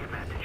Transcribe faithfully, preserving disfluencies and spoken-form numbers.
be met.